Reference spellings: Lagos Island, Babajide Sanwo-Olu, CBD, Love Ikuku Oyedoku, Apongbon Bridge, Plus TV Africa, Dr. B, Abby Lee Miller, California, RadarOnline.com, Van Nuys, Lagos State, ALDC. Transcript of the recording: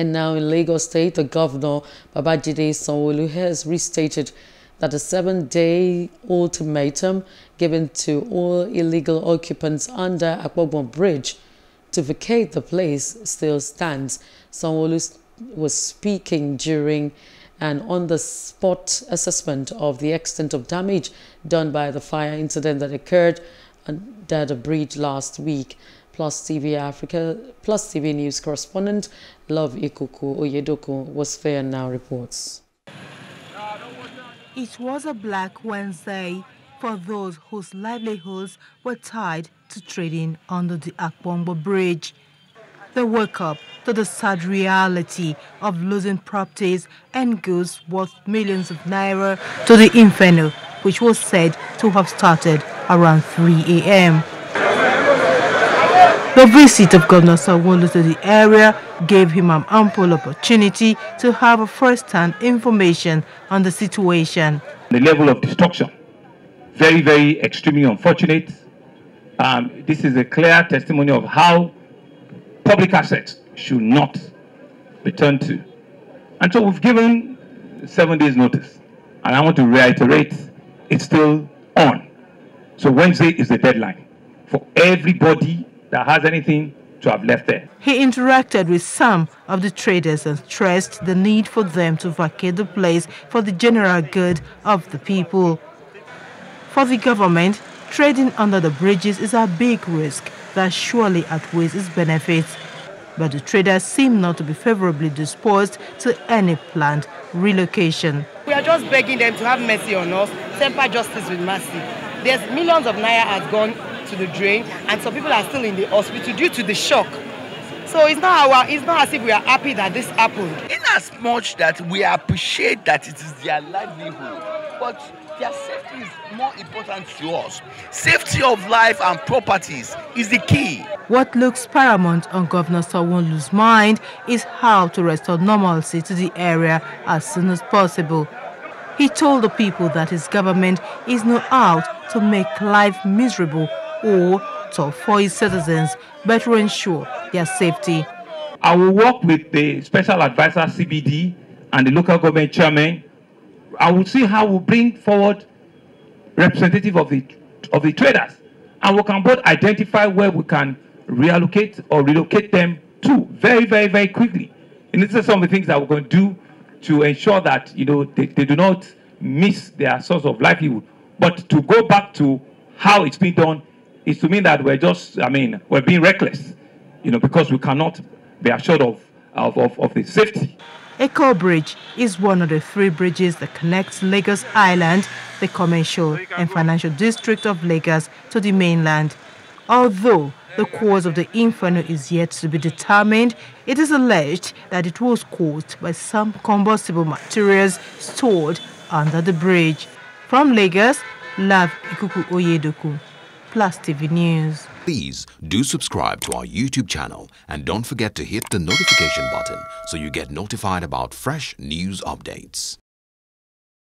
And now in Lagos State, the governor, Babajide Sanwo-Olu, has restated that the 7-day ultimatum given to all illegal occupants under Apongbon Bridge to vacate the place still stands. Sanwo-Olu was speaking during an on-the-spot assessment of the extent of damage done by the fire incident that occurred under the bridge last week. Plus TV News correspondent Love Ikuku Oyedoku was there and now reports. It was a Black Wednesday for those whose livelihoods were tied to trading under the Apongbon Bridge. They woke up to the sad reality of losing properties and goods worth millions of naira to the inferno, which was said to have started around 3 a.m. The visit of Governor Sanwo-Olu to the area gave him an ample opportunity to have a first-hand information on the situation. The level of destruction, very, very extremely unfortunate. This is a clear testimony of how public assets should not be turned to. And so we've given 7 days notice. And I want to reiterate, it's still on. So Wednesday is the deadline for everybody that has anything to have left there. He interacted with some of the traders and stressed the need for them to vacate the place for the general good of the people. For the government, trading under the bridges is a big risk that surely outweighs its benefits. But the traders seem not to be favorably disposed to any planned relocation. We are just begging them to have mercy on us, temper justice with mercy. There's millions of naira has gone to the drain, and some people are still in the hospital due to the shock. So it's not as if we are happy that this happened. In as much that we appreciate that it is their livelihood, but their safety is more important to us. Safety of life and properties is the key. What looks paramount on Governor Sanwo-Olu's mind is how to restore normalcy to the area as soon as possible. He told the people that his government is not out to make life miserable or tough for its citizens, but to ensure their safety. I will work with the special advisor CBD and the local government chairman. I will see how we bring forward representative of the traders, and we can both identify where we can reallocate or relocate them to very, very, very quickly. And these are some of the things that we're going to do to ensure that they do not miss their source of livelihood. But to go back to how it's been done is to mean that we're just, we're being reckless, because we cannot be assured of the safety. Eco Bridge is one of the 3 bridges that connects Lagos Island, the commercial and financial district of Lagos, to the mainland. Although the cause of the inferno is yet to be determined, it is alleged that it was caused by some combustible materials stored under the bridge. From Lagos, Love Ikuku Oyedoku, Plus TV News. Please do subscribe to our YouTube channel and don't forget to hit the notification button so you get notified about fresh news updates.